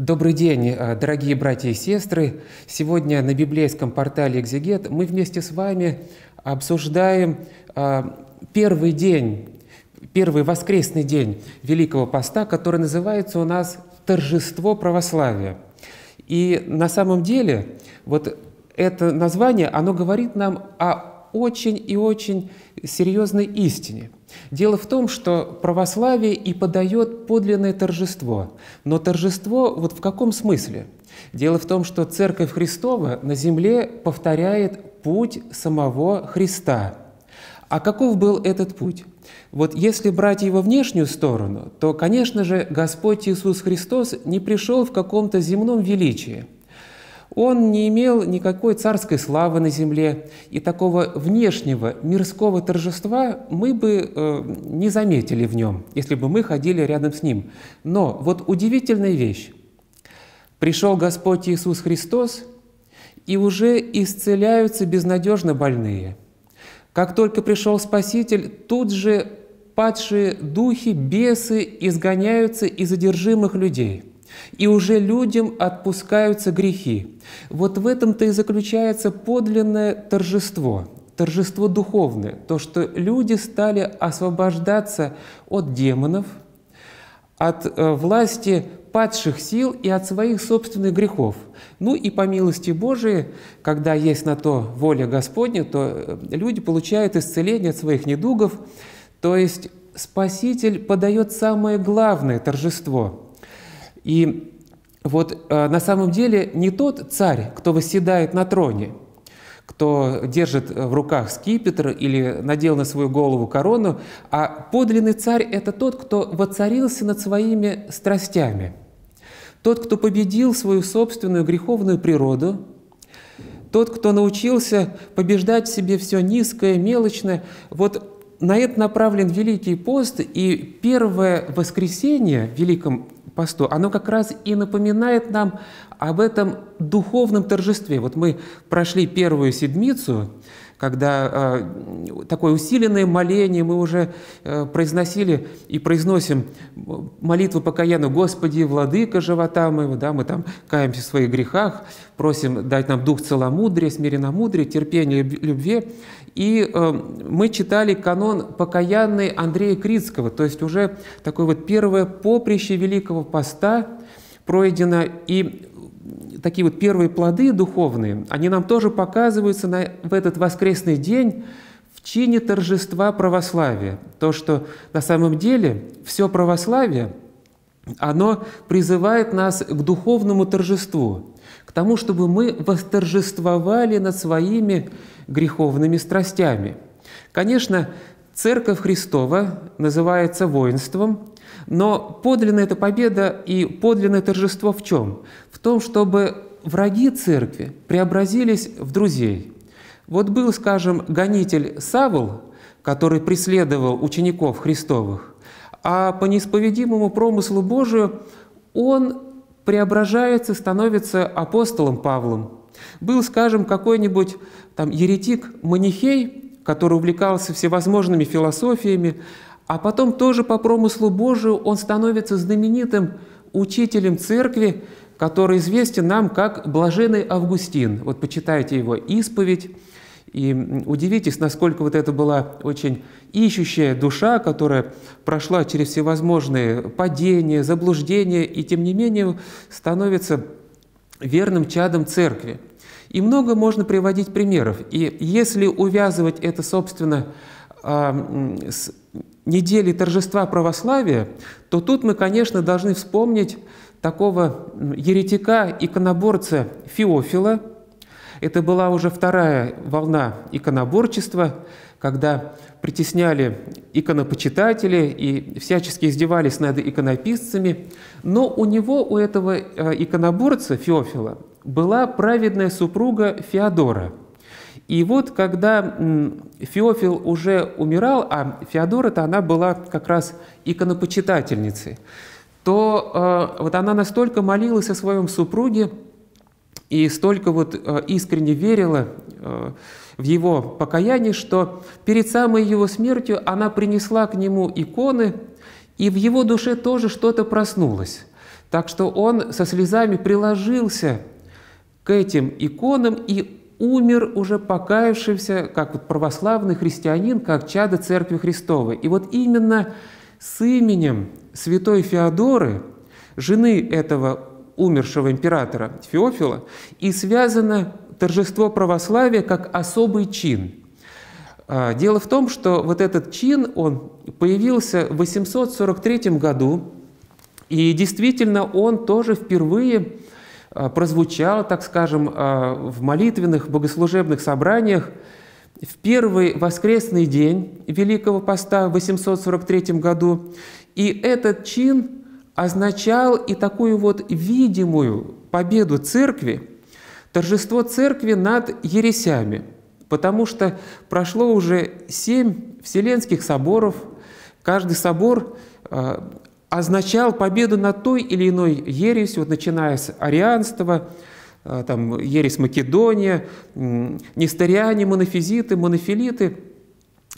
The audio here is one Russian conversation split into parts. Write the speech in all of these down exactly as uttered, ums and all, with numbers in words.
Добрый день, дорогие братья и сестры! Сегодня на библейском портале «Экзегет» мы вместе с вами обсуждаем первый день, первый воскресный день Великого Поста, который называется у нас «Торжество Православия». И на самом деле вот это название, оно говорит нам о очень и очень серьезной истине. Дело в том, что православие и подает подлинное торжество. Но торжество вот в каком смысле? Дело в том, что Церковь Христова на земле повторяет путь самого Христа. А каков был этот путь? Вот если брать его внешнюю сторону, то, конечно же, Господь Иисус Христос не пришел в каком-то земном величии. Он не имел никакой царской славы на земле, и такого внешнего мирского торжества мы бы э, не заметили в нем, если бы мы ходили рядом с ним. Но вот удивительная вещь. Пришел Господь Иисус Христос, и уже исцеляются безнадежно больные. Как только пришел Спаситель, тут же падшие духи, бесы изгоняются из одержимых людей. И уже людям отпускаются грехи. Вот в этом-то и заключается подлинное торжество, торжество духовное, то, что люди стали освобождаться от демонов, от э, власти падших сил и от своих собственных грехов. Ну и по милости Божией, когда есть на то воля Господня, то люди получают исцеление от своих недугов, то есть Спаситель подает самое главное торжество. И вот э, на самом деле не тот царь, кто восседает на троне, кто держит в руках скипетр или надел на свою голову корону, а подлинный царь – это тот, кто воцарился над своими страстями, тот, кто победил свою собственную греховную природу, тот, кто научился побеждать в себе все низкое, мелочное. Вот на это направлен Великий Пост, и первое воскресенье в Великом Посту, оно как раз и напоминает нам об этом духовном торжестве. Вот мы прошли первую седмицу, когда э, такое усиленное моление, мы уже э, произносили и произносим молитву покаяну: «Господи, владыка живота моего», да, мы там каемся в своих грехах, просим дать нам дух целомудрия, смиренномудрия, терпения, любви. И э, мы читали канон покаянный Андрея Критского, то есть уже такое вот первое поприще Великого Поста пройдено, и такие вот первые плоды духовные, они нам тоже показываются на, в этот воскресный день в чине торжества православия. То, что на самом деле все православие, оно призывает нас к духовному торжеству, к тому, чтобы мы восторжествовали над своими греховными страстями. Конечно, Церковь Христова называется воинством, но подлинная эта победа и подлинное торжество в чем? В том, чтобы враги церкви преобразились в друзей. Вот был, скажем, гонитель Савл, который преследовал учеников Христовых, а по неисповедимому промыслу Божию он преображается, становится апостолом Павлом. Был, скажем, какой-нибудь там еретик-манихей, который увлекался всевозможными философиями, а потом тоже по промыслу Божию он становится знаменитым учителем церкви, который известен нам как блаженный Августин. Вот почитайте его «Исповедь», и удивитесь, насколько вот это была очень ищущая душа, которая прошла через всевозможные падения, заблуждения, и тем не менее становится верным чадом церкви. И много можно приводить примеров. И если увязывать это, собственно, с недели торжества православия, то тут мы, конечно, должны вспомнить такого еретика-иконоборца Феофила. Это была уже вторая волна иконоборчества, когда притесняли иконопочитатели и всячески издевались над иконописцами. Но у него, у этого иконоборца Феофила, была праведная супруга Феодора. И вот, когда Феофил уже умирал, а Феодора-то она была как раз иконопочитательницей, то э, вот она настолько молилась о своем супруге и столько вот э, искренне верила э, в его покаяние, что перед самой его смертью она принесла к нему иконы, и в его душе тоже что-то проснулось. Так что он со слезами приложился к этим иконам и умер уже покаявшимся, как православный христианин, как чадо Церкви Христовой. И вот именно с именем святой Феодоры, жены этого умершего императора Феофила, и связано торжество православия как особый чин. Дело в том, что вот этот чин, он появился в восемьсот сорок третьем году, и действительно он тоже впервые прозвучал, так скажем, в молитвенных богослужебных собраниях в первый воскресный день Великого Поста в восемьсот сорок третьем году. И этот чин означал и такую вот видимую победу Церкви, торжество Церкви над ересями, потому что прошло уже семь вселенских соборов, каждый собор э, означал победу над той или иной ересью, вот, начиная с арианства, э, там, ересь Македония, э, несториане, монофизиты, монофилиты,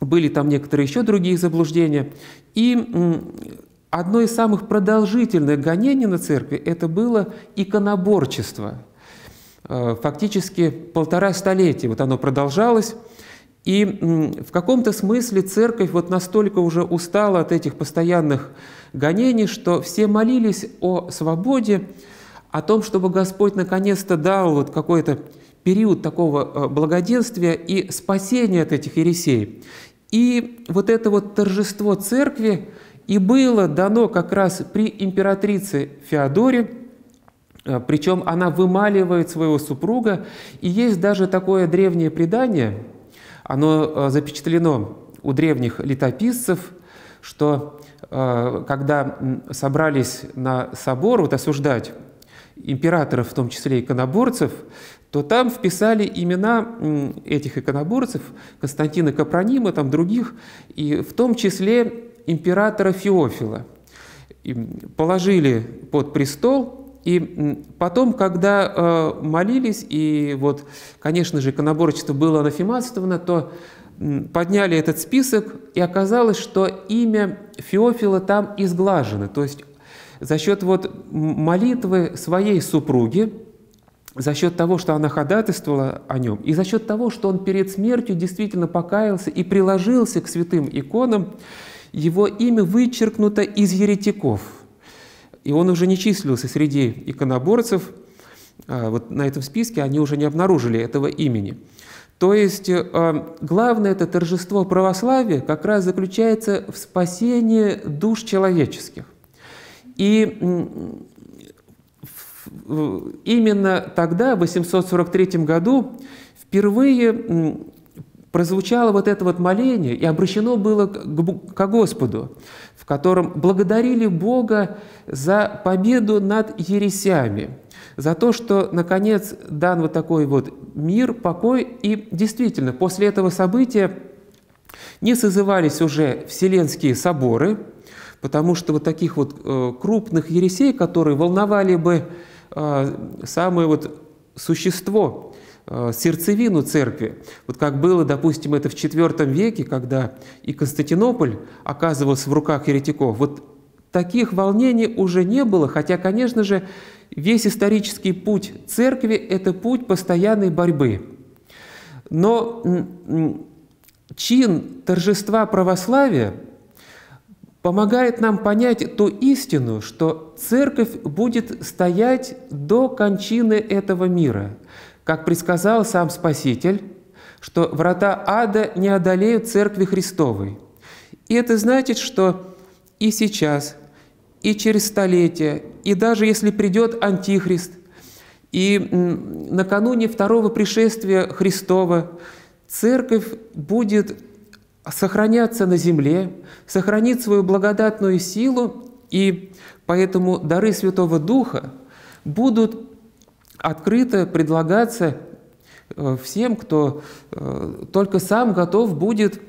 были там некоторые еще другие заблуждения. И э, одно из самых продолжительных гонений на Церкви – это было иконоборчество. Фактически полтора столетия вот оно продолжалось, и в каком-то смысле Церковь вот настолько уже устала от этих постоянных гонений, что все молились о свободе, о том, чтобы Господь наконец-то дал вот какой-то период такого благоденствия и спасения от этих ересей. И вот это вот торжество Церкви и было дано как раз при императрице Феодоре. Причем она вымаливает своего супруга, и есть даже такое древнее предание, оно запечатлено у древних летописцев, что когда собрались на собор вот, осуждать императоров, в том числе иконоборцев, то там вписали имена этих иконоборцев, Константина Капронима, там других, и в том числе императора Феофила. И положили под престол. И потом, когда э, молились, и вот, конечно же, иконоборчество было анафематствовано, то э, подняли этот список, и оказалось, что имя Феофила там изглажено. То есть за счет вот, молитвы своей супруги, за счет того, что она ходатайствовала о нем, и за счет того, что он перед смертью действительно покаялся и приложился к святым иконам, его имя вычеркнуто из еретиков. И он уже не числился среди иконоборцев, вот на этом списке они уже не обнаружили этого имени. То есть главное это торжество православия как раз заключается в спасении душ человеческих. И именно тогда, в восемьсот сорок третьем году, впервые прозвучало вот это вот моление и обращено было ко Господу, в котором благодарили Бога за победу над ересями, за то, что, наконец, дан вот такой вот мир, покой. И действительно, после этого события не созывались уже вселенские соборы, потому что вот таких вот крупных ересей, которые волновали бы самое вот существо, сердцевину Церкви. Вот как было, допустим, это в четвёртом веке, когда и Константинополь оказывался в руках еретиков. Вот таких волнений уже не было, хотя, конечно же, весь исторический путь Церкви – это путь постоянной борьбы. Но чин торжества православия помогает нам понять ту истину, что Церковь будет стоять до кончины этого мира. Как предсказал сам Спаситель, что врата ада не одолеют Церкви Христовой. И это значит, что и сейчас, и через столетия, и даже если придет Антихрист, и накануне второго пришествия Христова, Церковь будет сохраняться на земле, сохранит свою благодатную силу, и поэтому дары Святого Духа будут открыто предлагаться всем, кто только сам готов будет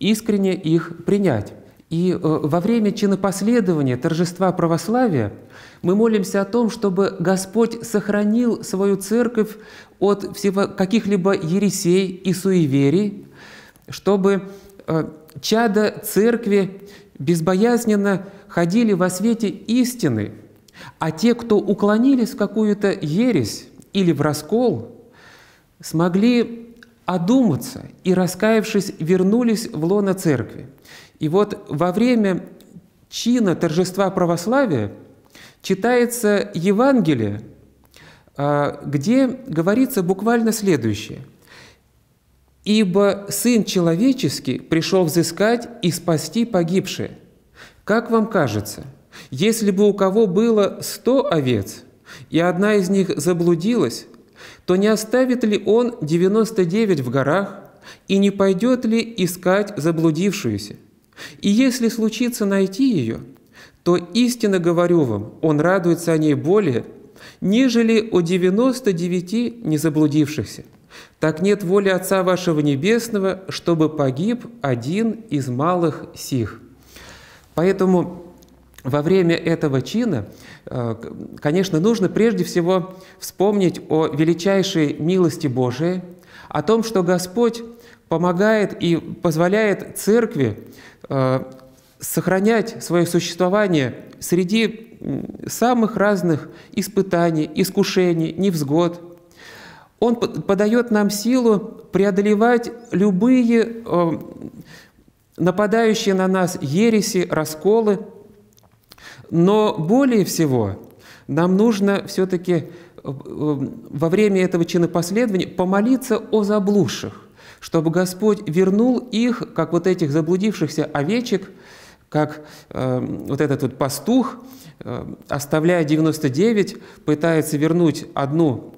искренне их принять. И во время чинопоследования торжества православия мы молимся о том, чтобы Господь сохранил свою Церковь от всего каких-либо ересей и суеверий, чтобы чада Церкви безбоязненно ходили во свете истины, А те, кто уклонились в какую-то ересь или в раскол, смогли одуматься и, раскаявшись, вернулись в лоно Церкви. И вот во время чина Торжества Православия читается Евангелие, где говорится буквально следующее. «Ибо Сын Человеческий пришел взыскать и спасти погибшие». Как вам кажется, если бы у кого было сто овец, и одна из них заблудилась, то не оставит ли он девяносто девять в горах, и не пойдет ли искать заблудившуюся? И если случится найти ее, то истинно говорю вам, он радуется о ней более, нежели о девяноста девяти незаблудившихся. Так нет воли Отца вашего Небесного, чтобы погиб один из малых сих». Поэтому во время этого чина, конечно, нужно прежде всего вспомнить о величайшей милости Божией, о том, что Господь помогает и позволяет Церкви сохранять свое существование среди самых разных испытаний, искушений, невзгод. Он подает нам силу преодолевать любые э, нападающие на нас ереси, расколы. Но более всего нам нужно все-таки э, во время этого чинопоследования помолиться о заблудших, чтобы Господь вернул их, как вот этих заблудившихся овечек, как э, вот этот вот пастух, э, оставляя девяносто девять, пытается вернуть одну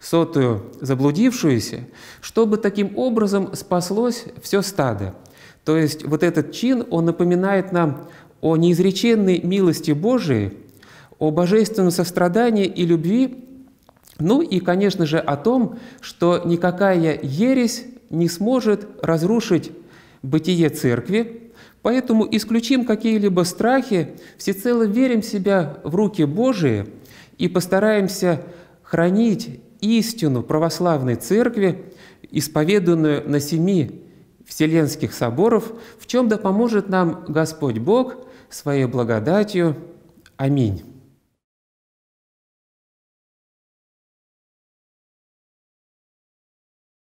сотую заблудившуюся, чтобы таким образом спаслось все стадо. То есть вот этот чин, он напоминает нам о неизреченной милости Божией, о божественном сострадании и любви, ну и, конечно же, о том, что никакая ересь не сможет разрушить бытие Церкви, поэтому исключим какие-либо страхи, всецело верим себя в руки Божии и постараемся хранить истину православной Церкви, исповеданную на семи Вселенских соборов, в чем да поможет нам Господь Бог своей благодатью. Аминь.